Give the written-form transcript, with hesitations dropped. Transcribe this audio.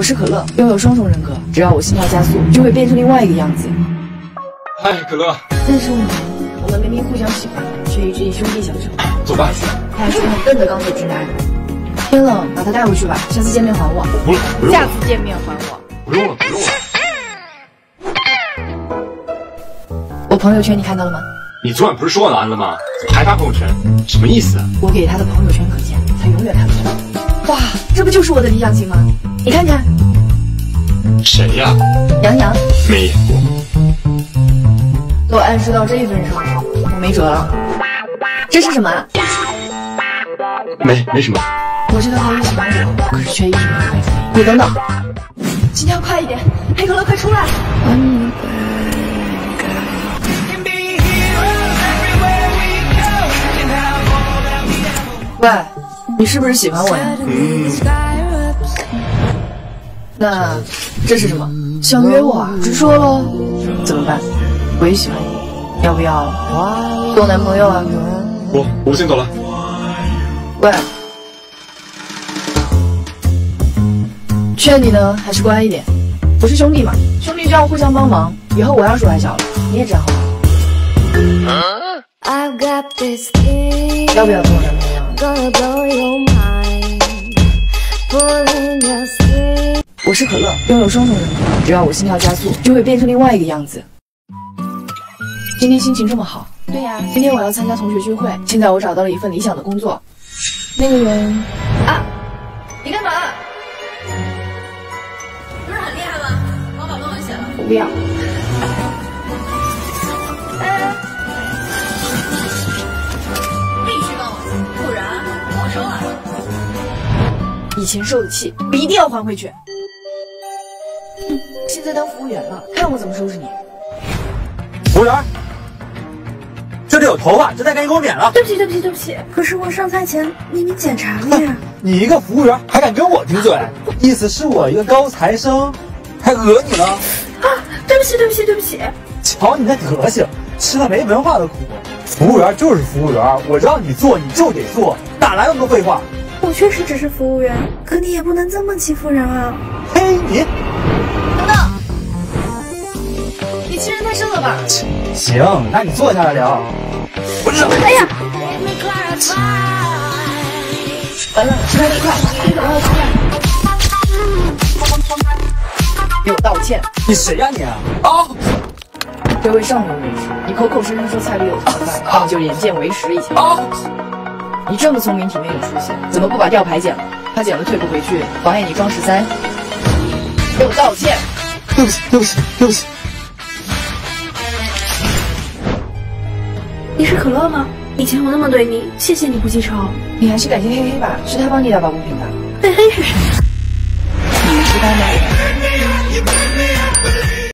我是可乐，拥有双重人格，只要我心跳加速，就会变成另外一个样子。嗨，可乐。但是我们明明互相喜欢，却一直以兄弟相称。走吧。他还是很笨的钢铁直男。天冷，把他带回去吧。下次见面还我。我不用。下次见面还我。不用了，不用了。我朋友圈你看到了吗？ 你昨晚不是说我拦了吗？还发朋友圈，什么意思啊？我给他的朋友圈可见，他永远看不到。哇，这不就是我的理想型吗？你看看，谁呀？杨洋。没演过。都暗示到这份上了，我没辙了。这是什么？没什么。我知道他一直喜欢我，可是却一直没有回复。你等等，今天要快一点，黑可乐快出来！喂，你是不是喜欢我呀？那这是什么？想约我啊？直说喽。怎么办？我也喜欢你，要不要做男朋友啊？我先走了。喂，劝你呢，还是乖一点。不是兄弟嘛，兄弟就要互相帮忙。以后我要是玩小了，你也这样好吗？要不要做男朋友？ 我是可乐，拥有双重人格，只要我心跳加速，就会变成另外一个样子。今天心情这么好？对呀，今天我要参加同学聚会。现在我找到了一份理想的工作。那个人啊，你干嘛？不是很厉害吗？帮我把论文写了。我不要。 以前受的气，我一定要还回去。现在当服务员了，看我怎么收拾你！服务员，这里有头发，这再赶紧给我剪了。对不起，对不起，对不起。可是我上菜前明明检查了呀。你一个服务员还敢跟我顶嘴？意思是我一个高材生还讹你了？啊，对不起，对不起，对不起。瞧你那德行，吃了没文化的苦。服务员就是服务员，我让你做你就得做，哪来那么多废话？ 我确实只是服务员，可你也不能这么欺负人啊！嘿，你等等，你欺人太甚了吧？行，那你坐下来聊。我忍。哎呀！完了，吃饭那块，你怎么要出来？给我道歉！你谁呀你？啊！这位上流人士，你口口声声说菜里有头发，那我就眼见为实一下。啊！ 你这么聪明，体面有出息，怎么不把吊牌剪了？他剪了退不回去，妨碍你装十三。给我道歉！对不起，对不起，对不起。你是可乐吗？以前我那么对你，谢谢你不记仇。你还是感谢黑黑吧，是他帮你打抱不平的。黑黑是谁？你是他吗？